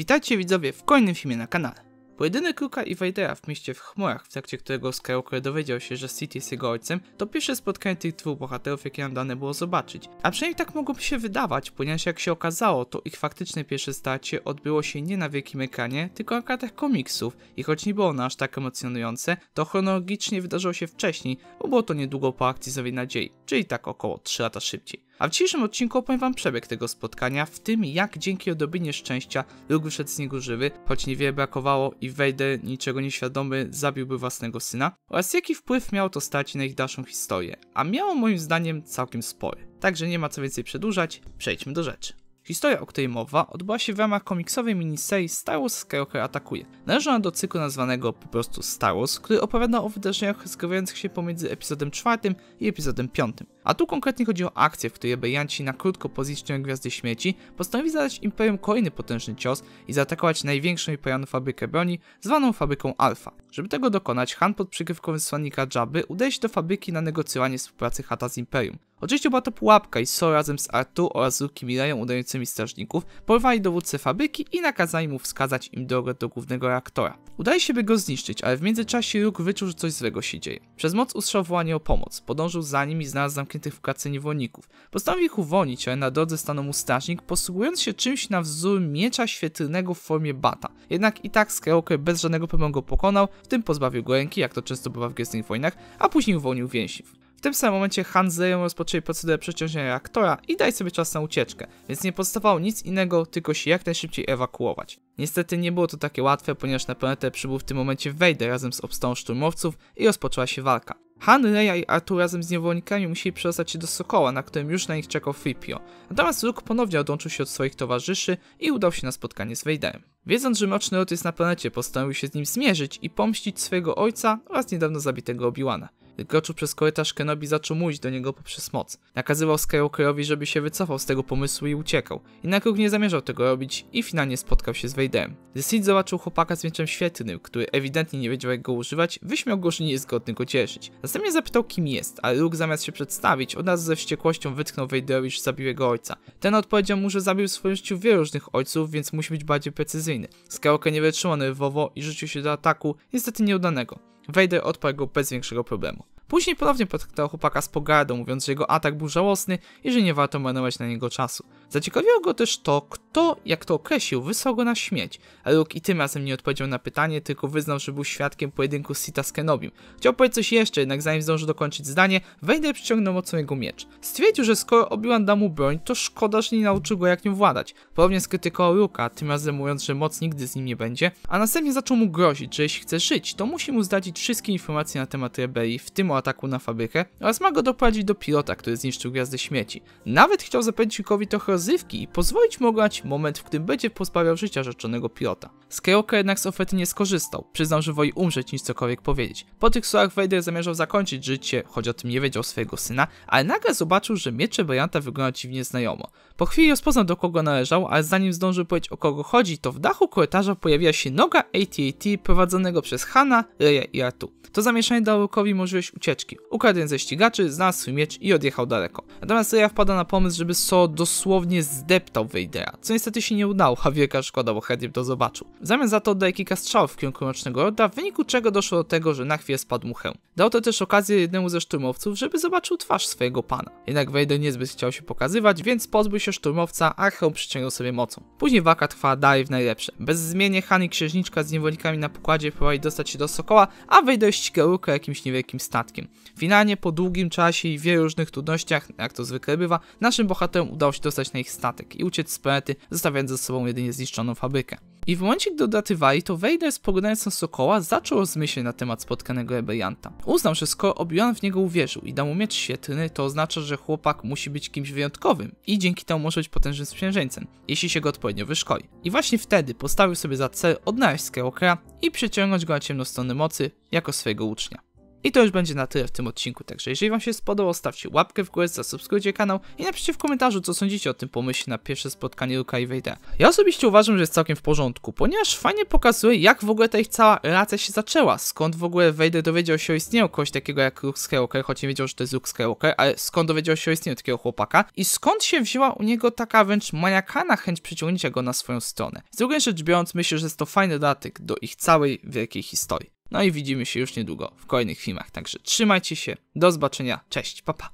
Witajcie widzowie w kolejnym filmie na kanale. Pojedynek Luke'a i Vadera w mieście w chmurach, w trakcie którego Skywalker dowiedział się, że Sith jest jego ojcem, to pierwsze spotkanie tych dwóch bohaterów, jakie nam dane było zobaczyć. A przynajmniej tak mogłoby się wydawać, ponieważ jak się okazało, to ich faktyczne pierwsze starcie odbyło się nie na wielkim ekranie, tylko na kartach komiksów i choć nie było ono aż tak emocjonujące, to chronologicznie wydarzyło się wcześniej, bo było to niedługo po akcji Zowej Nadziei, czyli tak około 3 lata szybciej. A w dzisiejszym odcinku opowiem wam przebieg tego spotkania, w tym jak dzięki odrobinie szczęścia Luke wyszedł z niego żywy, choć niewiele brakowało i Vader, niczego nieświadomy, zabiłby własnego syna, oraz jaki wpływ miało to starcie na ich dalszą historię, a miało moim zdaniem całkiem spory. Także nie ma co więcej przedłużać, przejdźmy do rzeczy. Historia, o której mowa, odbyła się w ramach komiksowej miniserii Star Wars Skywalker Atakuje. Należy ona do cyklu nazwanego po prostu Star Wars, który opowiada o wydarzeniach rozgrywających się pomiędzy epizodem 4 i epizodem 5. A tu konkretnie chodzi o akcję, w której rebelianci na krótko po zniszczeniu Gwiazdy Śmierci postanowili zadać Imperium kolejny potężny cios i zaatakować największą i pojaną fabrykę broni, zwaną fabryką Alpha. Żeby tego dokonać, Han pod przykrywką wysłannika Jabby udaje się do fabryki na negocjowanie współpracy Hata z Imperium. Oczywiście była to pułapka i Solo razem z R2 oraz Luke i Mireją udającymi strażników porwali dowódcę fabryki i nakazali mu wskazać im drogę do głównego reaktora. Udaje się by go zniszczyć, ale w międzyczasie Luke wyczuł, że coś złego się dzieje. Przez moc usłyszał wołanie o pomoc, podążył za nim i znalazł zamkniętych w klatce niewolników. Postanowił ich uwolnić, ale na drodze stanął mu strażnik, posługując się czymś na wzór miecza świetlnego w formie bata. Jednak i tak Skywalker bez żadnego problemu go pokonał, w tym pozbawił go ręki, jak to często bywa w Gwiezdnych Wojnach, a później uwolnił więźniów. W tym samym momencie Han z Leią rozpoczęli procedurę przeciążenia reaktora i dali sobie czas na ucieczkę, więc nie pozostawało nic innego, tylko się jak najszybciej ewakuować. Niestety nie było to takie łatwe, ponieważ na planetę przybył w tym momencie Vader razem z obstawą szturmowców i rozpoczęła się walka. Han, Leia i R2 razem z niewolnikami musieli przedostać się do Sokoła, na którym już na nich czekał 3PO. Natomiast Luke ponownie odłączył się od swoich towarzyszy i udał się na spotkanie z Vaderem. Wiedząc, że Mroczny Lord jest na planecie, postanowił się z nim zmierzyć i pomścić swojego ojca oraz niedawno zabitego Obi-Wana. Gdy kroczył przez korytarz, Kenobi zaczął mówić do niego poprzez moc. Nakazywał Skywalkerowi, żeby się wycofał z tego pomysłu i uciekał. Jednak Luke nie zamierzał tego robić i finalnie spotkał się z Vaderem. Gdy Sith zobaczył chłopaka z mieczem świetlnym, który ewidentnie nie wiedział jak go używać, wyśmiał go, że nie jest zgodny go cieszyć. Następnie zapytał kim jest, ale Luke zamiast się przedstawić, od razu ze wściekłością wytknął Vaderowi, że zabił jego ojca. Ten odpowiedział mu, że zabił w swoim życiu wielu różnych ojców, więc musi być bardziej precyzyjny. Skywalker nie wytrzymał nerwowo i rzucił się do ataku, niestety nieudanego. Vader odparł go bez większego problemu. Później ponownie potraktował chłopaka z pogardą, mówiąc, że jego atak był żałosny i że nie warto marnować na niego czasu. Zaciekawiło go też to, kto, jak to określił, wysłał go na śmierć. A Luke i tym razem nie odpowiedział na pytanie, tylko wyznał, że był świadkiem pojedynku Sitha z Kenobim. Chciał powiedzieć coś jeszcze, jednak zanim zdążył dokończyć zdanie, Vader przyciągnął mocą jego miecz. Stwierdził, że skoro Obi-Wan dał mu broń, to szkoda, że nie nauczył go jak nią władać. Ponownie skrytykował Luke'a, tym razem mówiąc, że moc nigdy z nim nie będzie, a następnie zaczął mu grozić, że jeśli chce żyć, to musi mu zdradzić wszystkie informacje na temat rebelii, w tym o ataku na fabrykę oraz ma go doprowadzić do pilota, który zniszczył Gwiazdę Śmierci. Nawet chciał zapewnić Luke'owi trochę rozrywki i pozwolić mu ograć moment, w którym będzie pozbawiał życia rzeczonego pilota. Skywalker jednak z oferty nie skorzystał, przyznał, że woli umrzeć niż cokolwiek powiedzieć. Po tych słowach Vader zamierzał zakończyć życie, choć o tym nie wiedział swojego syna, ale nagle zobaczył, że miecz Brianta wygląda dziwnie znajomo. Po chwili rozpoznał do kogo należał, ale zanim zdążył powiedzieć o kogo chodzi, to w dachu korytarza pojawiła się noga AT-AT prowadzonego przez Hana, Leia i R2. To zamieszanie dało Luke'owi możliwość ucieczki. Ukradł jeden ze ścigaczy, znalazł swój miecz i odjechał daleko. Natomiast Leia wpada na pomysł, żeby Solo dosłownie zdeptał Vadera, co niestety się nie udało, a wielka szkoda, bo chętnie to zobaczył. W zamian za to oddaje kilka strzałów w kierunku Mrocznego Lorda, w wyniku czego doszło do tego, że na chwilę spadł mu hełm. Dał to też okazję jednemu ze szturmowców, żeby zobaczył twarz swojego pana. Jednak Vader niezbyt chciał się pokazywać, więc pozbył się szturmowca, a hełm przyciągnął sobie mocą. Później walka trwała dalej w najlepsze. Bezizmiennie Han i księżniczka z niewolnikami na pokładzie próbowali dostać się do Sokoła, a Vader ścigał Luke'a jakimś niewielkim statkiem. Finalnie po długim czasie i wielu różnych trudnościach, jak to zwykle bywa, naszym bohaterom udało się dostać na ich statek i uciec z planety, zostawiając ze sobą jedynie zniszczoną fabrykę. I w momencie, gdy odlatywali, to Vader spoglądając na Sokoła zaczął rozmyślać na temat spotkanego rebelianta. Uznał, że skoro Obi-Wan w niego uwierzył i dał mu miecz świetlny, to oznacza, że chłopak musi być kimś wyjątkowym i dzięki temu może być potężnym sprzężeńcem, jeśli się go odpowiednio wyszkoli. I właśnie wtedy postawił sobie za cel odnaleźć Skywalkera i przyciągnąć go na ciemną stronę mocy jako swojego ucznia. I to już będzie na tyle w tym odcinku, także jeżeli wam się spodobało, stawcie łapkę w górę, zasubskrybujcie kanał i napiszcie w komentarzu, co sądzicie o tym pomyśle na pierwsze spotkanie Luka i Vadera. Ja osobiście uważam, że jest całkiem w porządku, ponieważ fajnie pokazuje, jak w ogóle ta ich cała relacja się zaczęła, skąd w ogóle Vader dowiedział się o istnieniu kogoś takiego jak Luke Skywalker, choć nie wiedział, że to jest Luke Skywalker, ale skąd dowiedział się o istnieniu takiego chłopaka i skąd się wzięła u niego taka wręcz maniakalna chęć przyciągnięcia go na swoją stronę. Z drugiej rzecz biorąc, myślę, że jest to fajny dodatek do ich całej wielkiej historii. No i widzimy się już niedługo w kolejnych filmach, także trzymajcie się, do zobaczenia, cześć, pa pa!